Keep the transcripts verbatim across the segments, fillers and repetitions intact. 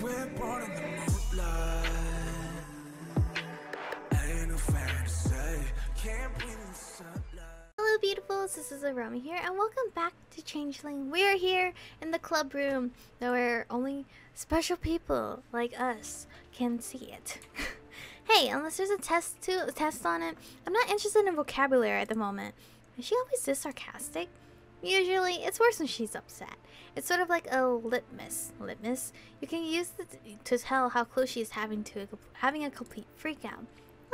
We're born in the moonlight. Ain't no fantasy. Can't breathe in sunlight. Hello beautifuls, this is Aromie here and welcome back to Changeling. We're here in the club room where only special people like us can see it. Hey, unless there's a test to a test on it, I'm not interested in vocabulary at the moment. Is she always this sarcastic? Usually, it's worse when she's upset. It's sort of like a litmus. Litmus. You can use it to tell how close she is having to a, having a complete freakout.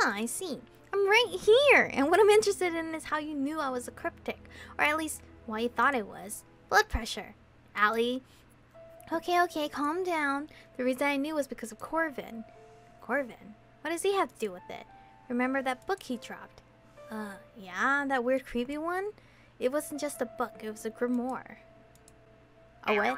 Ah, I see. I'm right here, and what I'm interested in is how you knew I was a cryptic, or at least why you thought I was. Blood pressure, Allie. Okay, okay, calm down. The reason I knew was because of Corbin. Corbin. What does he have to do with it? Remember that book he dropped? Uh, yeah, that weird, creepy one. It wasn't just a book, it was a grimoire. A what?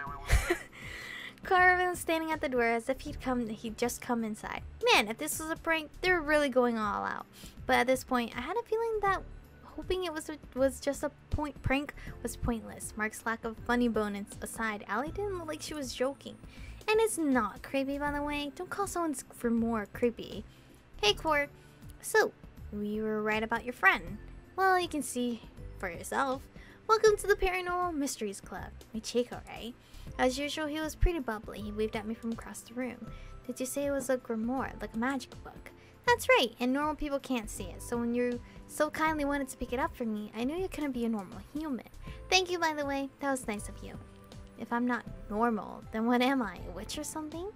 Corbin was standing at the door as if he'd come, he'd just come inside. Man, if this was a prank, they were really going all out. But at this point, I had a feeling that hoping it was was just a point prank was pointless. Mark's lack of funny bone aside, Allie didn't look like she was joking. And it's not creepy, by the way. Don't call someone's grimoire creepy. Hey, Cor. So, we were right about your friend. Well, you can see for yourself. Welcome to the Paranormal Mysteries Club. Michiko, right? As usual, he was pretty bubbly. He waved at me from across the room. Did you say it was a grimoire, like a magic book? That's right, and normal people can't see it. So when you so kindly wanted to pick it up for me, I knew you couldn't be a normal human. Thank you, by the way. That was nice of you. If I'm not normal, then what am I, a witch or something?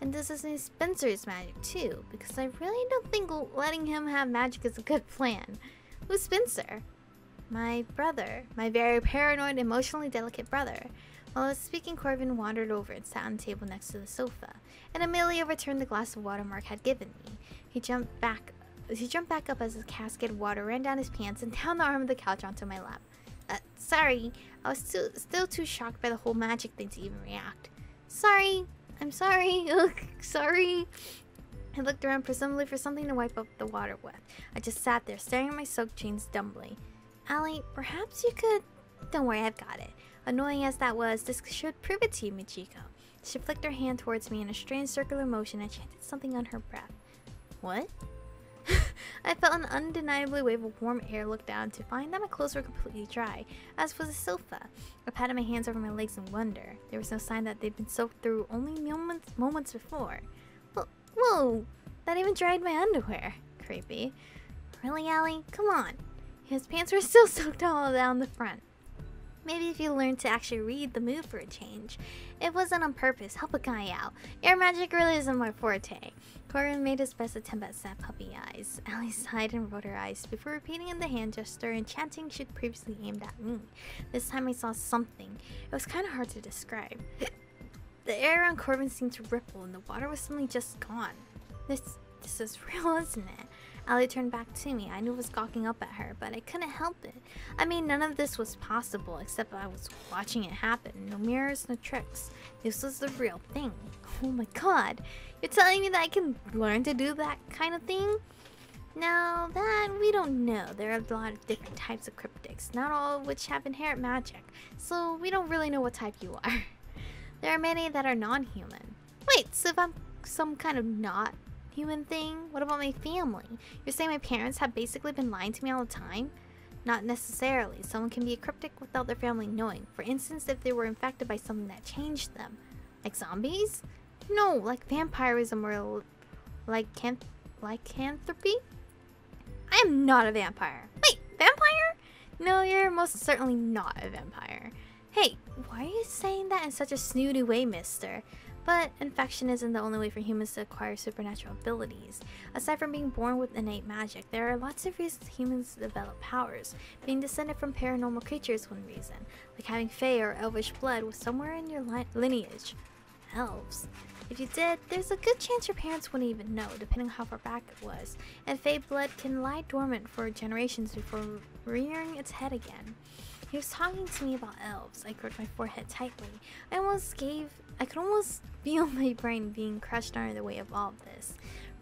And this is Spencer's magic too, because I really don't think letting him have magic is a good plan. Who's Spencer? My brother, my very paranoid, emotionally delicate brother. While I was speaking, Corbin wandered over and sat on the table next to the sofa, and immediately overturned the glass of water Mark had given me. He jumped back, he jumped back up as his cascade of water ran down his pants and down the arm of the couch onto my lap. Uh, sorry, I was still, still too shocked by the whole magic thing to even react. Sorry, I'm sorry, ugh, sorry. I looked around presumably for something to wipe up the water with. I just sat there, staring at my soaked jeans dumbly. Allie, perhaps you could... Don't worry, I've got it. Annoying as that was, this should prove it to you, Michiko. She flicked her hand towards me in a strange circular motion and chanted something on her breath. What? I felt an undeniably wave of warm air look down to find that my clothes were completely dry, as was the sofa. I patted my hands over my legs in wonder. There was no sign that they'd been soaked through only moments, moments before. Well, whoa, that even dried my underwear. Creepy. Really, Allie? Come on. His pants were still soaked all down the front. Maybe if you learned to actually read the mood for a change. It wasn't on purpose, help a guy out. Air magic really isn't my forte. Corbin made his best attempt at sad puppy eyes. Allie sighed and rolled her eyes before repeating in the hand gesture and chanting she'd previously aimed at me. This time I saw something. It was kind of hard to describe. The air around Corbin seemed to ripple and the water was suddenly just gone. This, this is real, isn't it? Allie turned back to me. I knew I was gawking up at her, but I couldn't help it. I mean, none of this was possible, except I was watching it happen. No mirrors, no tricks. This was the real thing. Oh my god. You're telling me that I can learn to do that kind of thing? Now, that we don't know. There are a lot of different types of cryptics, not all of which have inherent magic. So, we don't really know what type you are. There are many that are non-human. Wait, so if I'm some kind of not... human thing? What about my family? You're saying my parents have basically been lying to me all the time? Not necessarily. Someone can be a cryptic without their family knowing. For instance, if they were infected by something that changed them. Like zombies? No, like vampirism or lycanth lycanthropy? I am not a vampire. Wait, vampire? No, you're most certainly not a vampire. Hey, why are you saying that in such a snooty way, mister? But infection isn't the only way for humans to acquire supernatural abilities. Aside from being born with innate magic, there are lots of reasons humans develop powers. Being descended from paranormal creatures is one reason, like having fey or elvish blood was somewhere in your li lineage. Elves. If you did, there's a good chance your parents wouldn't even know, depending on how far back it was. And fey blood can lie dormant for generations before rearing its head again. He was talking to me about elves. I gripped my forehead tightly. I almost gave... I could almost feel my brain being crushed under the weight of all of this.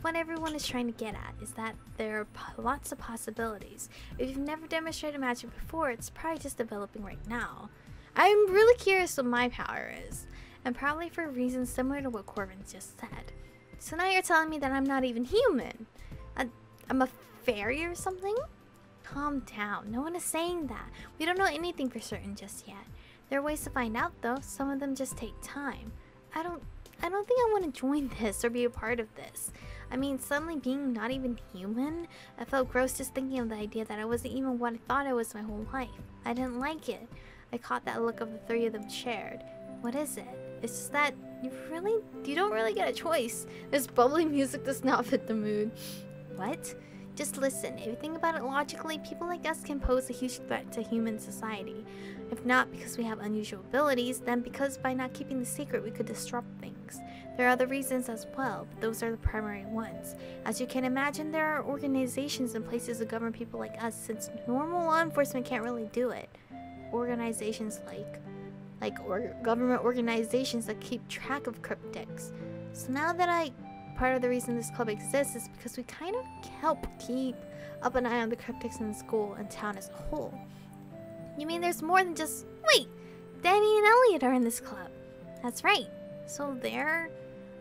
What everyone is trying to get at is that there are po lots of possibilities. If you've never demonstrated magic before, it's probably just developing right now. I'm really curious what my power is. and probably for reasons similar to what Corbin's just said. So now you're telling me that I'm not even human. I, I'm a fairy or something? Calm down, no one is saying that. We don't know anything for certain just yet. There are ways to find out though, some of them just take time. I don't, I don't think I want to join this or be a part of this. I mean, suddenly being not even human, I felt gross just thinking of the idea that I wasn't even what I thought I was my whole life. I didn't like it. I caught that look of the three of them shared. What is it? It's just that you really, you don't really get a choice. This bubbly music does not fit the mood. What? Just listen, if you think about it logically, people like us can pose a huge threat to human society. If not because we have unusual abilities, then because by not keeping the secret we could disrupt things. There are other reasons as well, but those are the primary ones. As you can imagine, there are organizations and places that govern people like us since normal law enforcement can't really do it. Organizations like... like or government organizations that keep track of cryptics. So now that I... part of the reason this club exists is because we kind of help keep up an eye on the cryptics in the school and town as a whole. You mean there's more than just... Wait! Danny and Elliot are in this club. That's right. So they're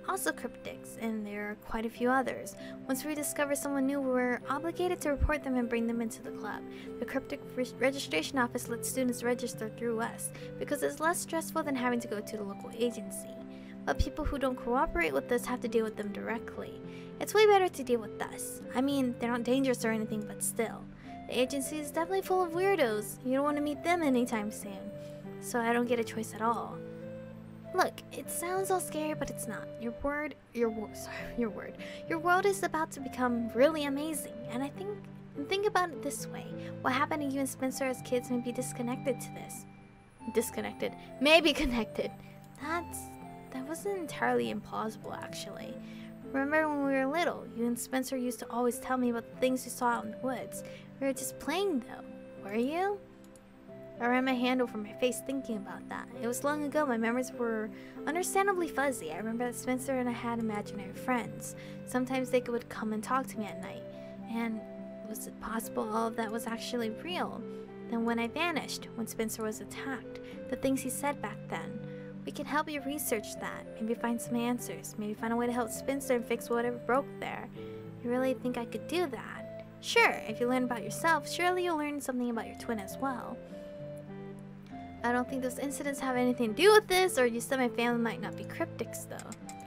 also cryptics, and there are quite a few others. Once we discover someone new, we're obligated to report them and bring them into the club. The cryptic re registration office lets students register through us because it's less stressful than having to go to the local agency. But people who don't cooperate with us have to deal with them directly. It's way better to deal with us. I mean, they're not dangerous or anything, but still. The agency is definitely full of weirdos. You don't want to meet them anytime soon. So I don't get a choice at all. Look, it sounds all scary, but it's not. Your word, your word, sorry, your word. Your world is about to become really amazing. And I think, think about it this way. What happened to you and Spencer as kids may be disconnected to this. Disconnected. Maybe connected. That's... That wasn't entirely implausible, actually. Remember when we were little, you and Spencer used to always tell me about the things you saw out in the woods. We were just playing, though, were you? I ran my hand over my face thinking about that. It was long ago, my memories were understandably fuzzy. I remember that Spencer and I had imaginary friends. Sometimes they would come and talk to me at night. And was it possible all of that was actually real? Then when I vanished, when Spencer was attacked, the things he said back then. We can help you research that, maybe find some answers, maybe find a way to help Spencer and fix whatever broke there. You really think I could do that? Sure, if you learn about yourself, surely you'll learn something about your twin as well. I don't think those incidents have anything to do with this, or you said my family might not be cryptics though.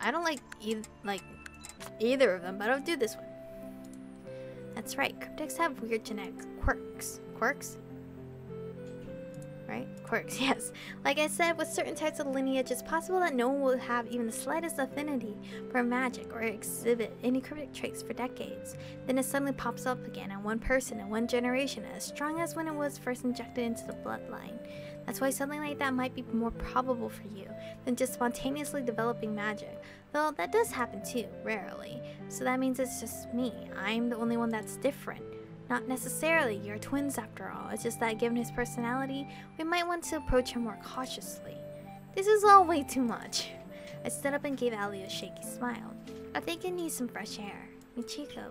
I don't like, e like either of them, but I'll do this one. That's right, cryptics have weird genetic quirks. Quirks? Right? Quirks, yes. Like I said, with certain types of lineage, it's possible that no one will have even the slightest affinity for magic or exhibit any cryptic traits for decades. Then it suddenly pops up again in one person in one generation, as strong as when it was first injected into the bloodline. That's why something like that might be more probable for you than just spontaneously developing magic. Though that does happen too, rarely. So that means it's just me. I'm the only one that's different. Not necessarily, you're twins after all. It's just that given his personality, we might want to approach him more cautiously. This is all way too much. I stood up and gave Allie a shaky smile. I think I need some fresh air. Michiko,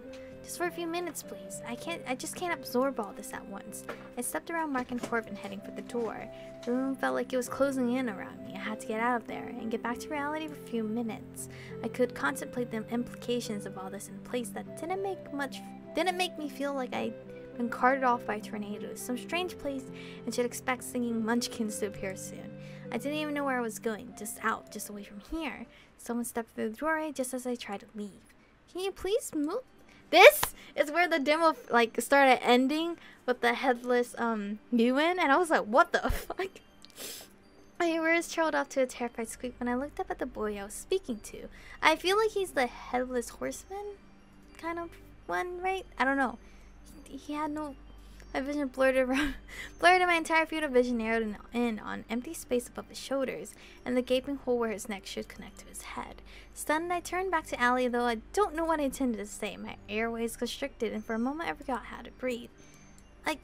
just for a few minutes please. I can't, I just can't absorb all this at once. I stepped around Mark and Corbin heading for the door. The room felt like it was closing in around me. I had to get out of there and get back to reality for a few minutes. I could contemplate the implications of all this in place that didn't make much Didn't make me feel like I'd been carted off by tornadoes, some strange place, and should expect singing munchkins to appear soon. I didn't even know where I was going, just out, just away from here. Someone stepped through the doorway just as I tried to leave. Can you please move? This is where the demo like started ending with the headless um Ewan, and I was like, what the fuck? My ears trailed off to a terrified squeak when I looked up at the boy I was speaking to. I feel like he's the headless horseman, kind of. One, right? I don't know. He, he had no. My vision blurred around, blurred, and my entire field of vision narrowed in on empty space above his shoulders and the gaping hole where his neck should connect to his head. Stunned, I turned back to Allie, though I don't know what I intended to say. My airways constricted, and for a moment I forgot how to breathe. Like,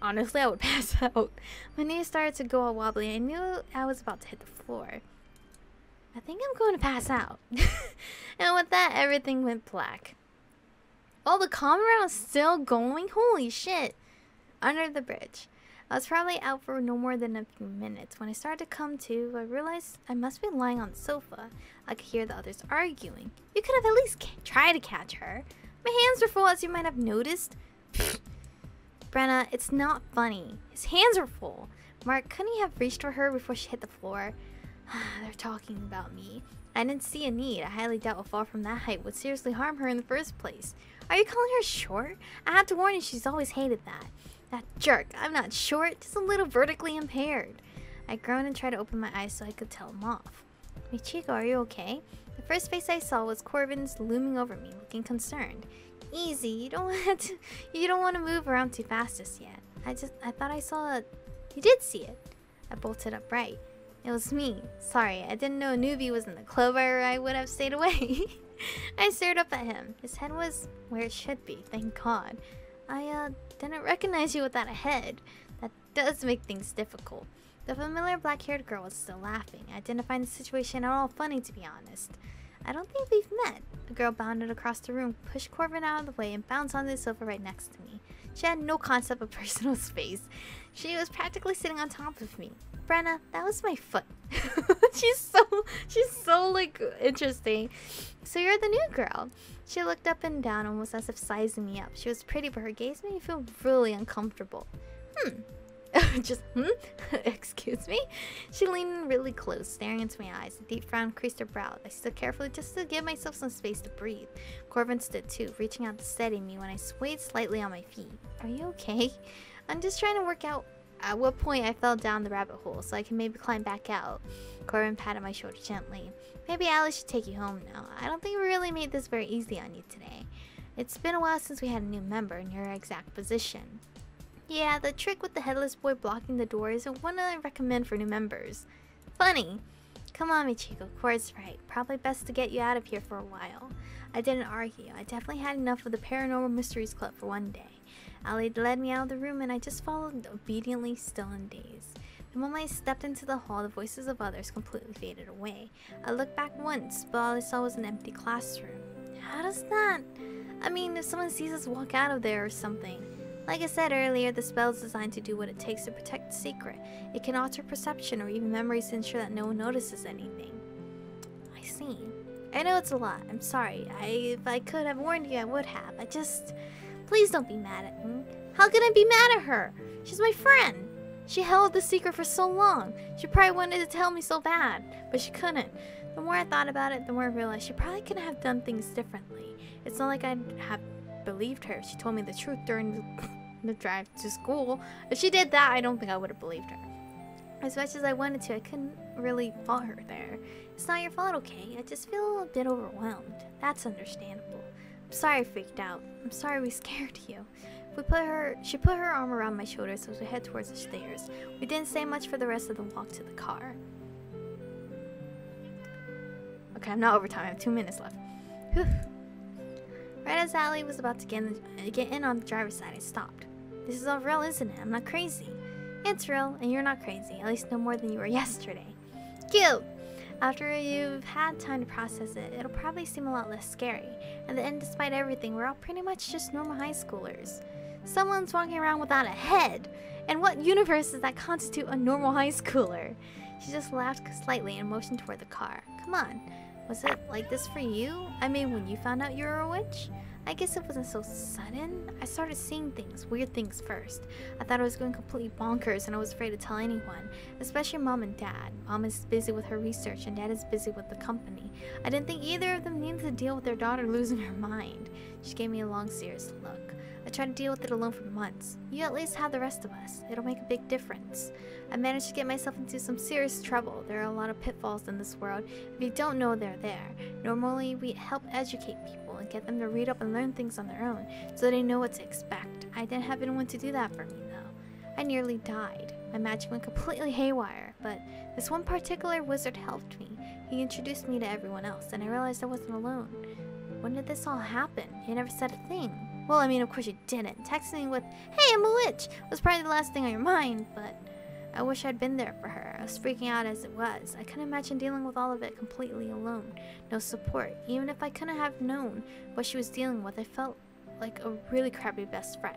honestly, I would pass out. My knees started to go all wobbly. I knew I was about to hit the floor. I think I'm going to pass out. And with that, everything went black. Oh, the calm round is still going? Holy shit. Under the bridge. I was probably out for no more than a few minutes. When I started to come to, I realized I must be lying on the sofa. I could hear the others arguing. You could have at least tried to catch her. My hands were full, as you might have noticed. Brenna, it's not funny. His hands are full. Mark, couldn't he have reached for her before she hit the floor? They're talking about me. I didn't see a need. I highly doubt a fall from that height would seriously harm her in the first place. Are you calling her short? I have to warn you, she's always hated that. That jerk. I'm not short, just a little vertically impaired. I groaned and tried to open my eyes so I could tell him off. Michiko, are you okay? The first face I saw was Corbin's, looming over me, looking concerned. Easy, you don't want to, you don't want to move around too fast just yet. I just, I thought I saw a... You did see it. I bolted upright. It was me. Sorry, I didn't know a newbie was in the club or I would have stayed away. I stared up at him. His head was where it should be, thank God. I, uh, didn't recognize you without a head. That does make things difficult. The familiar black-haired girl was still laughing. I didn't find the situation at all funny, to be honest. I don't think we've met. The girl bounded across the room, pushed Corbin out of the way, and bounced onto the sofa right next to me. She had no concept of personal space. She was practically sitting on top of me. Brenna, that was my foot. she's so, she's so, like, interesting. So you're the new girl. She looked up and down, almost as if sizing me up. She was pretty, but her gaze made me feel really uncomfortable. Hmm. Just, hmm? Excuse me? She leaned in really close, staring into my eyes. A deep frown creased her brow. I stood carefully just to give myself some space to breathe. Corbin stood too, reaching out to steady me when I swayed slightly on my feet. Are you okay? I'm just trying to work out at what point I fell down the rabbit hole so I can maybe climb back out. Corbin patted my shoulder gently. Maybe Allie should take you home now. I don't think we really made this very easy on you today. It's been a while since we had a new member in your exact position. Yeah, the trick with the headless boy blocking the door isn't one I recommend for new members. Funny. Come on, Michiko, Corb's right. Probably best to get you out of here for a while. I didn't argue. I definitely had enough of the Paranormal Mysteries Club for one day. Allie led me out of the room and I just followed obediently, still in daze. The moment I stepped into the hall, the voices of others completely faded away. I looked back once, but all I saw was an empty classroom. How does that? I mean, if someone sees us walk out of there or something. Like I said earlier, the spell is designed to do what it takes to protect the secret. It can alter perception or even memories to ensure that no one notices anything. I see. I know it's a lot. I'm sorry. I, if I could have warned you, I would have. I just... Please don't be mad at me. How could I be mad at her? She's my friend. She held the secret for so long. She probably wanted to tell me so bad, but she couldn't. The more I thought about it, the more I realized she probably could have done things differently. It's not like I'd have... believed her if she told me the truth during the, the drive to school. If she did that, I don't think I would have believed her. As much as I wanted to, I couldn't really fault her there. It's not your fault, okay? I just feel a bit overwhelmed. That's understandable. I'm sorry I freaked out. I'm sorry we scared you. We put her, she put her arm around my shoulder so as we head towards the stairs. We didn't say much for the rest of the walk to the car. Okay, I'm not over time. I have two minutes left. Whew. Right as Allie was about to get in, the, get in on the driver's side, I stopped. This is all real, isn't it? I'm not crazy. It's real, and you're not crazy. At least no more than you were yesterday. Cute! After you've had time to process it, it'll probably seem a lot less scary. At the end, despite everything, we're all pretty much just normal high schoolers. Someone's walking around without a head! And what universe does that constitute a normal high schooler? She just laughed slightly and motioned toward the car. Come on. Was it like this for you? I mean, when you found out you were a witch? I guess it wasn't so sudden. I started seeing things, weird things first. I thought I was going completely bonkers and I was afraid to tell anyone, especially Mom and Dad. Mom is busy with her research and Dad is busy with the company. I didn't think either of them needed to deal with their daughter losing her mind. She gave me a long, serious look. I tried to deal with it alone for months. You at least have the rest of us. It'll make a big difference. I managed to get myself into some serious trouble. There are a lot of pitfalls in this world. If you don't know, they're there. Normally, we help educate people and get them to read up and learn things on their own, so they know what to expect. I didn't have anyone to do that for me, though. I nearly died. My magic went completely haywire, but this one particular wizard helped me. He introduced me to everyone else, and I realized I wasn't alone. When did this all happen? You never said a thing. Well, I mean, of course you didn't. Texting me with, hey, I'm a witch, was probably the last thing on your mind, but I wish I'd been there for her. I was freaking out as it was. I couldn't imagine dealing with all of it completely alone. No support. Even if I couldn't have known what she was dealing with, I felt like a really crappy best friend.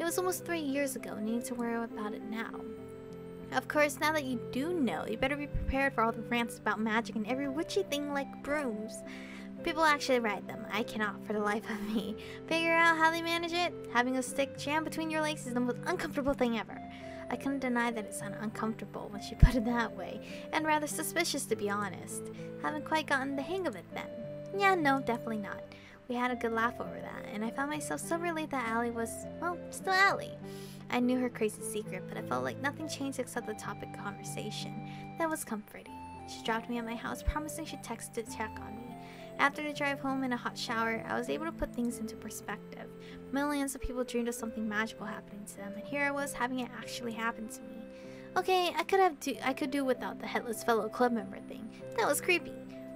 It was almost three years ago, and you need to worry about it now. Of course, now that you do know, you better be prepared for all the rants about magic and every witchy thing like brooms. People actually ride them. I cannot for the life of me figure out how they manage it. Having a stick jammed between your legs is the most uncomfortable thing ever. I couldn't deny that it sounded uncomfortable when she put it that way, and rather suspicious to be honest. Haven't quite gotten the hang of it then. Yeah, no, definitely not. We had a good laugh over that, and I found myself so relieved that Allie was, well, still Allie. I knew her crazy secret, but it felt like nothing changed except the topic of conversation. That was comforting. She dropped me at my house, promising she'd text to check on me. After the drive home and a hot shower, I was able to put things into perspective. Millions of people dreamed of something magical happening to them, and here I was having it actually happen to me. Okay, I could have do I could do without the headless fellow club member thing. That was creepy.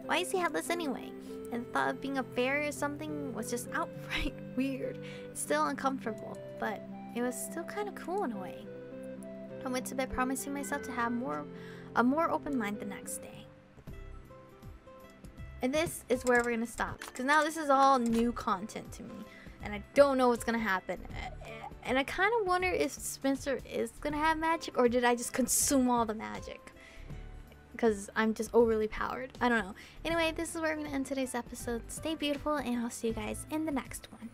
Why is he headless anyway? And the thought of being a fairy or something was just outright weird. Still uncomfortable, but it was still kind of cool in a way. I went to bed promising myself to have more a more open mind the next day. And this is where we're gonna stop, because now this is all new content to me, and I don't know what's gonna happen. And I kind of wonder if Spencer is gonna have magic, or did I just consume all the magic? Because I'm just overly powered. I don't know. Anyway, this is where we're gonna end today's episode. Stay beautiful, and I'll see you guys in the next one.